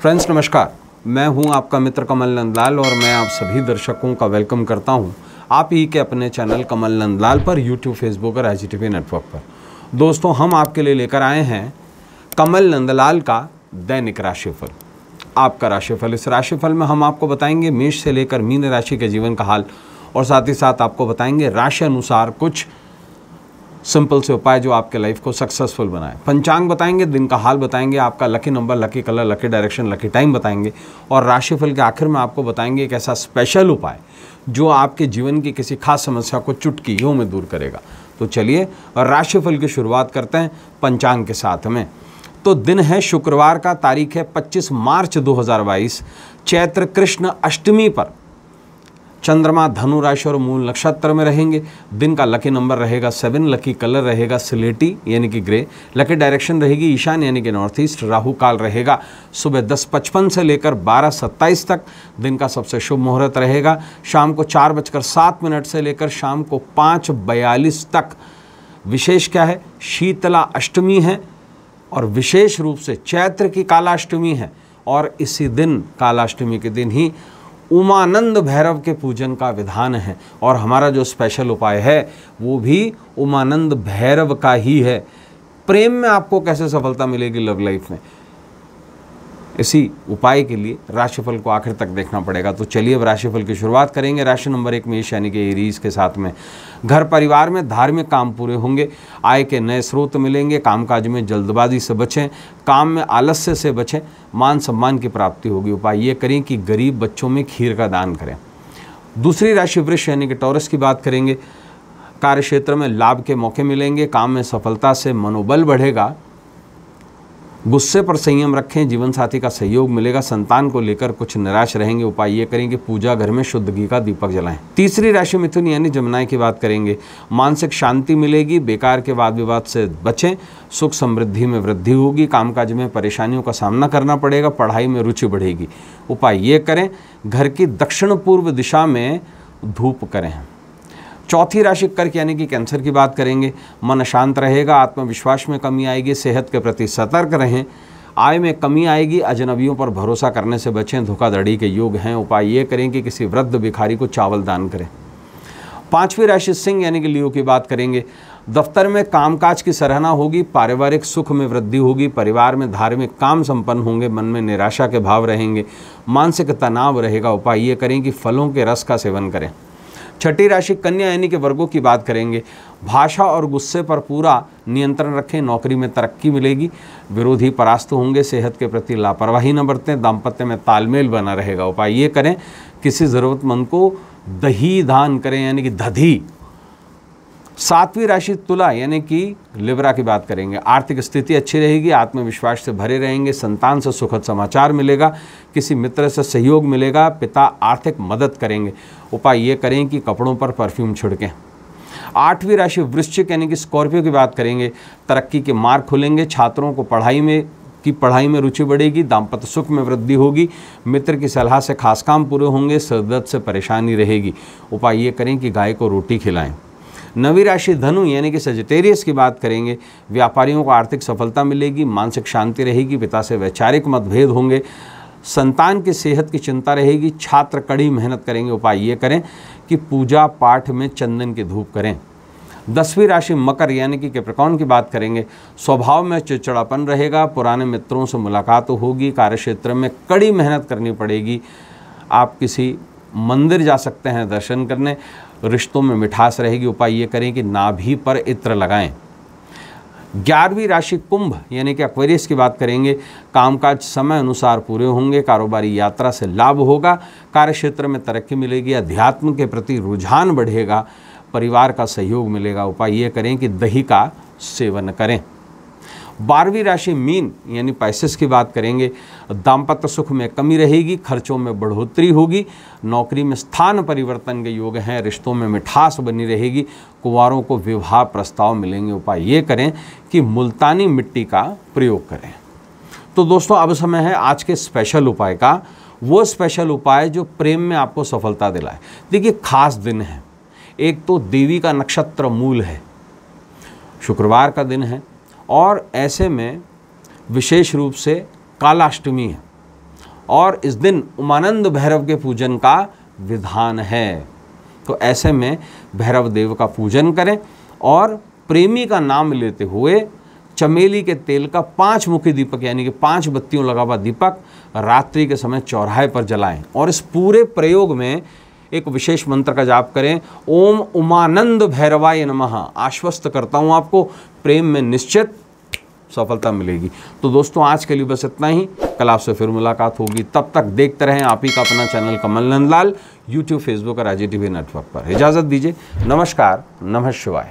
Friends नमस्कार, मैं हूं आपका मित्र कमल नंदलाल और मैं आप सभी दर्शकों का वेलकम करता हूं आप ही के अपने चैनल कमल नंदलाल पर YouTube, Facebook और IGTV नेटवर्क पर। दोस्तों, हम आपके लिए लेकर आए हैं कमल नंदलाल का दैनिक राशिफल। आपका राशिफल, इस राशिफल में हम आपको बताएंगे मेष से लेकर मीन राशि के जीवन का हाल और साथ ही साथ आपको बताएंगे राशि अनुसार कुछ सिंपल से उपाय जो आपके लाइफ को सक्सेसफुल बनाए। पंचांग बताएंगे, दिन का हाल बताएंगे, आपका lucky number, lucky colour, lucky direction, lucky time बताएंगे और राशिफल के आखिर में आपको बताएंगे एक ऐसा स्पेशल उपाय जो आपके जीवन की किसी खास समस्या को चुटकियों में दूर करेगा। तो चलिए राशिफल की शुरुआत करते हैं पंचांग के साथ में। तो दिन है शुक्रवार का, तारीख है 25 मार्च 2022, चैत्र कृष्ण अष्टमी पर चंद्रमा धनु राशि और मूल नक्षत्र में रहेंगे। दिन का लकी नंबर रहेगा 7, लकी कलर रहेगा स्लेटी यानी कि ग्रे, लकी डायरेक्शन रहेगी ईशान यानी कि नॉर्थ ईस्ट, राहु काल रहेगा सुबह 10:55 से लेकर 12:27 तक। दिन का सबसे शुभ मुहूर्त रहेगा शाम को 4:07 से लेकर शाम को 5:42 तक। विशेष क्या है, शीतला अष्टमी है और विशेष रूप से चैत्र की कालाष्टमी है और इसी दिन, कालाष्टमी के दिन ही, उमानंद भैरव के पूजन का विधान है और हमारा जो स्पेशल उपाय है वो भी उमानंद भैरव का ही है। प्रेम में आपको कैसे सफलता मिलेगी, लव लाइफ में, इसी उपाय के लिए राशिफल को आखिर तक देखना पड़ेगा। तो चलिए अब राशिफल की शुरुआत करेंगे। राशि नंबर 1 मेष यानी कि एरीज के साथ में। घर परिवार में धार्मिक काम पूरे होंगे, आय के नए स्रोत मिलेंगे, कामकाज में जल्दबाजी से बचें, काम में आलस्य से बचें, मान सम्मान की प्राप्ति होगी। उपाय ये करें कि गरीब बच्चों में खीर का दान करें। दूसरी राशि वृष यानी कि टॉरस की बात करेंगे। कार्यक्षेत्र में लाभ के मौके मिलेंगे, काम में सफलता से मनोबल बढ़ेगा, गुस्से पर संयम रखें, जीवनसाथी का सहयोग मिलेगा, संतान को लेकर कुछ निराश रहेंगे। उपाय ये करें कि पूजा घर में शुद्ध घी का दीपक जलाएं। तीसरी राशि मिथुन यानी जमुनाई की बात करेंगे। मानसिक शांति मिलेगी, बेकार के वाद विवाद से बचें, सुख समृद्धि में वृद्धि होगी, कामकाज में परेशानियों का सामना करना पड़ेगा, पढ़ाई में रुचि बढ़ेगी। उपाय ये करें, घर की दक्षिण पूर्व दिशा में धूप करें। चौथी राशि कर्क यानी कि कैंसर की बात करेंगे। मन शांत रहेगा, आत्मविश्वास में कमी आएगी, सेहत के प्रति सतर्क रहें, आय में कमी आएगी, अजनबियों पर भरोसा करने से बचें, धोखाधड़ी के योग हैं। उपाय ये करें कि किसी वृद्ध भिखारी को चावल दान करें। पांचवी राशि सिंह यानी कि लियो की बात करेंगे। दफ्तर में कामकाज की सराहना होगी, पारिवारिक सुख में वृद्धि होगी, परिवार में धार्मिक काम संपन्न होंगे, मन में निराशा के भाव रहेंगे, मानसिक तनाव रहेगा। उपाय ये करें कि फलों के रस का सेवन करें। छठी राशि कन्या यानी कि वर्गों की बात करेंगे। भाषा और गुस्से पर पूरा नियंत्रण रखें, नौकरी में तरक्की मिलेगी, विरोधी परास्त होंगे, सेहत के प्रति लापरवाही न बरतें, दाम्पत्य में तालमेल बना रहेगा। उपाय ये करें, किसी ज़रूरतमंद को दही दान करें यानी कि दधी। सातवीं राशि तुला यानी कि लिब्रा की बात करेंगे। आर्थिक स्थिति अच्छी रहेगी, आत्मविश्वास से भरे रहेंगे, संतान से सुखद समाचार मिलेगा, किसी मित्र से सहयोग मिलेगा, पिता आर्थिक मदद करेंगे। उपाय ये करें कि कपड़ों पर परफ्यूम छिड़कें। आठवीं राशि वृश्चिक यानी कि स्कॉर्पियो की बात करेंगे। तरक्की के मार्ग खुलेंगे, छात्रों को पढ़ाई में रुचि बढ़ेगी, दाम्पत्य सुख में वृद्धि होगी, मित्र की सलाह से खास काम पूरे होंगे, सिरदर्द से परेशानी रहेगी। उपाय ये करें कि गाय को रोटी खिलाएं। नवी राशि धनु यानी कि सजिटेरियस की बात करेंगे। व्यापारियों को आर्थिक सफलता मिलेगी, मानसिक शांति रहेगी, पिता से वैचारिक मतभेद होंगे, संतान की सेहत की चिंता रहेगी, छात्र कड़ी मेहनत करेंगे। उपाय ये करें कि पूजा पाठ में चंदन की धूप करें। 10वीं राशि मकर यानी कि कैप्रिकॉर्न की बात करेंगे। स्वभाव में चिड़चिड़ापन रहेगा, पुराने मित्रों से मुलाकात होगी, कार्यक्षेत्र में कड़ी मेहनत करनी पड़ेगी, आप किसी मंदिर जा सकते हैं दर्शन करने, रिश्तों में मिठास रहेगी। उपाय ये करें कि नाभि पर इत्र लगाएं। 11वीं राशि कुंभ यानी कि एक्वेरियस की बात करेंगे। कामकाज समय अनुसार पूरे होंगे, कारोबारी यात्रा से लाभ होगा, कार्यक्षेत्र में तरक्की मिलेगी, अध्यात्म के प्रति रुझान बढ़ेगा, परिवार का सहयोग मिलेगा। उपाय ये करें कि दही का सेवन करें। 12वीं राशि मीन यानी पाइसेस की बात करेंगे। दाम्पत्य सुख में कमी रहेगी, खर्चों में बढ़ोतरी होगी, नौकरी में स्थान परिवर्तन के योग हैं, रिश्तों में मिठास बनी रहेगी, कुंवारों को विवाह प्रस्ताव मिलेंगे। उपाय ये करें कि मुल्तानी मिट्टी का प्रयोग करें। तो दोस्तों, अब समय है आज के स्पेशल उपाय का, वो स्पेशल उपाय जो प्रेम में आपको सफलता दिलाए। देखिए, खास दिन है, एक तो देवी का नक्षत्र मूल है, शुक्रवार का दिन है और ऐसे में विशेष रूप से कालाष्टमी है और इस दिन उमानंद भैरव के पूजन का विधान है। तो ऐसे में भैरव देव का पूजन करें और प्रेमी का नाम लेते हुए चमेली के तेल का 5 मुखी दीपक यानी कि 5 बत्तियों लगा हुआ दीपक रात्रि के समय चौराहे पर जलाएं। और इस पूरे प्रयोग में एक विशेष मंत्र का जाप करें, ओम उमानंद भैरवाय नमः। आश्वस्त करता हूं आपको प्रेम में निश्चित सफलता मिलेगी। तो दोस्तों आज के लिए बस इतना ही, कल आपसे फिर मुलाकात होगी। तब तक देखते रहें आप ही का अपना channel Kamal Nandlal, YouTube, Facebook और IGTV नेटवर्क पर। इजाज़त दीजिए। नमस्कार, नमः शिवाय।